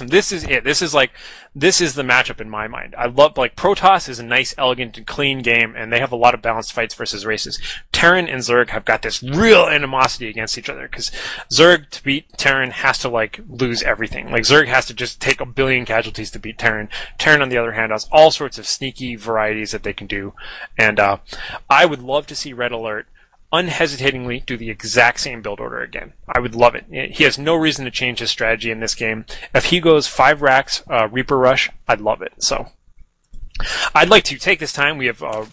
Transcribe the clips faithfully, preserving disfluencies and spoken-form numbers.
And this is it. This is like, this is the matchup in my mind. I love, like, Protoss is a nice, elegant, and clean game, and they have a lot of balanced fights versus races. Terran and Zerg have got this real animosity against each other, because Zerg, to beat Terran, has to, like, lose everything. Like, Zerg has to just take a billion casualties to beat Terran. Terran, on the other hand, has all sorts of sneaky varieties that they can do. And uh, I would love to see Red Alert unhesitatingly do the exact same build order again. I would love it. He has no reason to change his strategy in this game. If he goes five racks, uh, Reaper Rush, I'd love it. So I'd like to take this time. We have uh,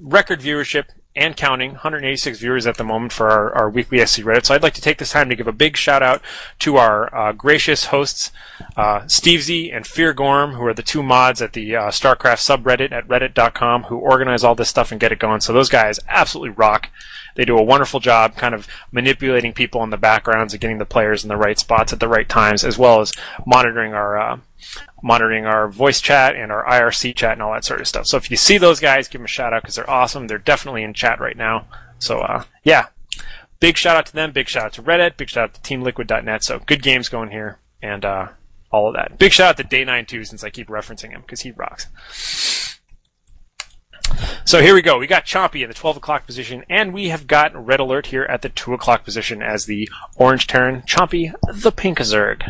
record viewership and counting, one hundred eighty-six viewers at the moment for our, our weekly S C Reddit. So I'd like to take this time to give a big shout out to our uh, gracious hosts, uh, Steve Z and FearGorm, who are the two mods at the uh, StarCraft subreddit at reddit dot com, who organize all this stuff and get it going. So those guys absolutely rock. They do a wonderful job kind of manipulating people in the backgrounds and getting the players in the right spots at the right times, as well as monitoring our uh, monitoring our voice chat and our I R C chat and all that sort of stuff. So if you see those guys, give them a shout-out because they're awesome. They're definitely in chat right now. So, uh, yeah, big shout-out to them. Big shout-out to Reddit. Big shout-out to Team Liquid dot net. So good games going here and uh, all of that. Big shout-out to Day nine, too, since I keep referencing him because he rocks. So here we go. We got Chompy in the twelve o'clock position, and we have got Red Alert here at the two o'clock position as the Orange Terran. Chompy, the Pink Zerg.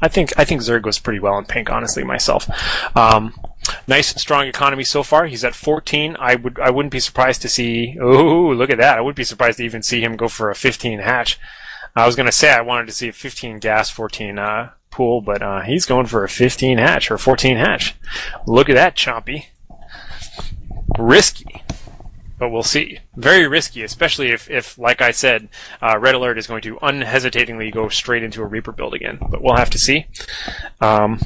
I think I think Zerg was pretty well in pink, honestly, myself. Um, nice, strong economy so far. He's at fourteen. I would I wouldn't be surprised to see. Oh, look at that! I wouldn't be surprised to even see him go for a fifteen hatch. I was gonna say I wanted to see a fifteen gas, fourteen uh, pool, but uh, he's going for a fifteen hatch or fourteen hatch. Look at that, Chompy. Risky, but we'll see. Very risky, especially if, if like I said, uh, Red Alert is going to unhesitatingly go straight into a Reaper build again. But we'll have to see. Um,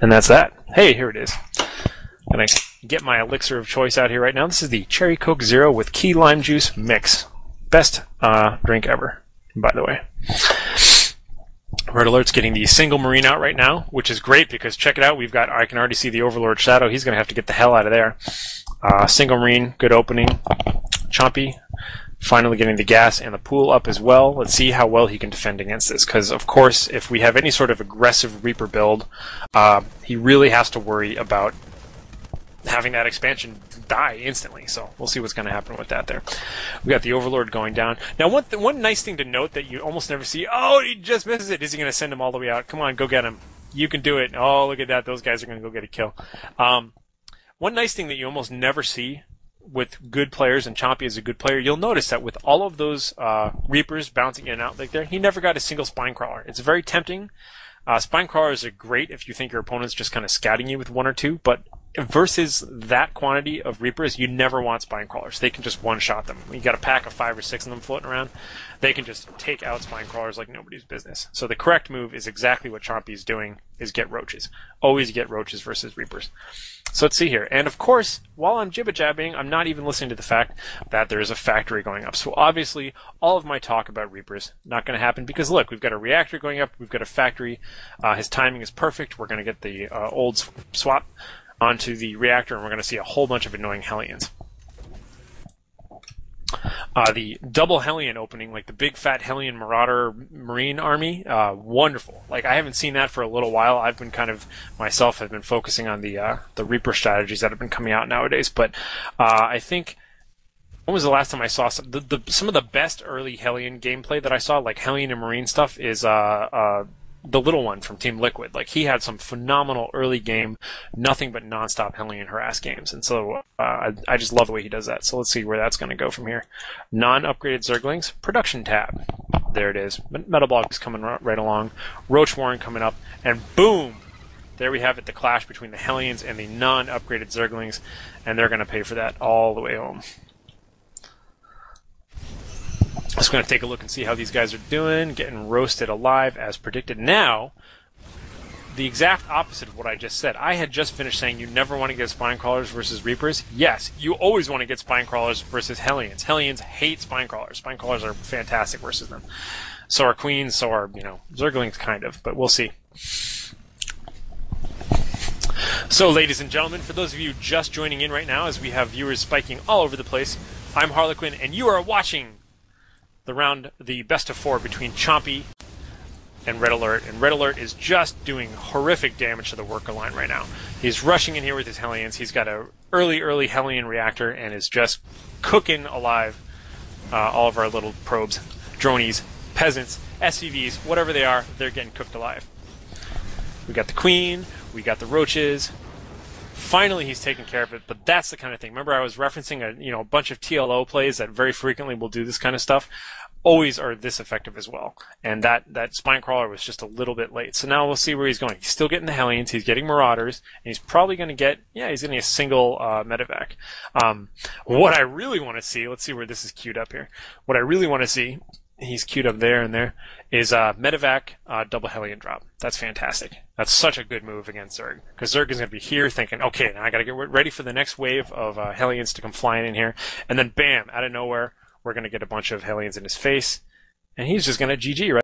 and that's that. Hey, here it is. I'm going to get my elixir of choice out here right now. This is the Cherry Coke Zero with Key Lime Juice Mix. Best uh, drink ever, by the way. Red Alert's getting the single Marine out right now, which is great because check it out, we've got, I can already see the Overlord Shadow, he's going to have to get the hell out of there. Uh, single Marine, good opening. Chompy, finally getting the gas and the pool up as well. Let's see how well he can defend against this, because of course, if we have any sort of aggressive Reaper build, uh, he really has to worry about having that expansion die instantly, so we'll see what's going to happen with that there. We got the Overlord going down. Now, one th one nice thing to note that you almost never see, oh, he just misses it. Is he going to send him all the way out? Come on, go get him. You can do it. Oh, look at that. Those guys are going to go get a kill. Um, one nice thing that you almost never see with good players, and Chompy is a good player, you'll notice that with all of those uh, Reapers bouncing in and out like there, he never got a single Spinecrawler. It's very tempting. Uh, Spinecrawlers are great if you think your opponent's just kind of scouting you with one or two, but versus that quantity of Reapers, you never want Spinecrawlers. They can just one-shot them. You got a pack of five or six of them floating around. They can just take out Spinecrawlers like nobody's business. So the correct move is exactly what Chompy's doing, is get Roaches. Always get Roaches versus Reapers. So let's see here. And of course, while I'm jibba-jabbing, I'm not even listening to the fact that there is a factory going up. So obviously, all of my talk about Reapers, not going to happen because look, we've got a reactor going up, we've got a factory. Uh, his timing is perfect. We're going to get the uh, old sw swap onto the reactor, and we're going to see a whole bunch of annoying Hellions. Uh, the double Hellion opening, like the big fat Hellion Marauder Marine army, uh, wonderful. Like, I haven't seen that for a little while. I've been kind of, myself, have been focusing on the uh, the Reaper strategies that have been coming out nowadays, but uh, I think, when was the last time I saw some, the, the, some of the best early Hellion gameplay that I saw, like Hellion and Marine stuff, is... Uh, uh, the little one from Team Liquid. Like, he had some phenomenal early game, nothing but non-stop Hellion harass games. And so uh, I, I just love the way he does that. So let's see where that's going to go from here. Non-upgraded Zerglings, production tab. There it is. Metablock is coming right along. Roach Warren coming up. And boom! There we have it, the clash between the Hellions and the non-upgraded Zerglings. And they're going to pay for that all the way home. Just going to take a look and see how these guys are doing, getting roasted alive as predicted. Now, the exact opposite of what I just said. I had just finished saying you never want to get Spinecrawlers versus Reapers. Yes, you always want to get Spinecrawlers versus Hellions. Hellions hate Spinecrawlers. Spinecrawlers are fantastic versus them. So are Queens, so are, you know, Zerglings kind of, but we'll see. So, ladies and gentlemen, for those of you just joining in right now, as we have viewers spiking all over the place, I'm Harlequin, and you are watching the round, the best of four between Chompy, and Red Alert, and Red Alert is just doing horrific damage to the worker line right now. He's rushing in here with his Hellions. He's got a early, early Hellion reactor and is just cooking alive uh, all of our little probes, dronies, peasants, S C Vs, whatever they are, they're getting cooked alive. We got the Queen, we got the Roaches. Finally, he's taking care of it, but that's the kind of thing. Remember, I was referencing a you know a bunch of T L O plays that very frequently will do this kind of stuff. Always are this effective as well, and that that Spinecrawler was just a little bit late. So now we'll see where he's going. He's still getting the Hellions, he's getting Marauders, and he's probably going to get yeah, he's going to get a single uh, Medivac. Um, what I really want to see, let's see where this is queued up here. What I really want to see, he's queued up there and there, is uh, Medivac uh, double Hellion drop. That's fantastic. That's such a good move against Zerg, because Zerg is going to be here thinking, okay, now I got to get ready for the next wave of uh, Hellions to come flying in here, and then bam, out of nowhere. We're going to get a bunch of Hellions in his face, and he's just going to G G, right?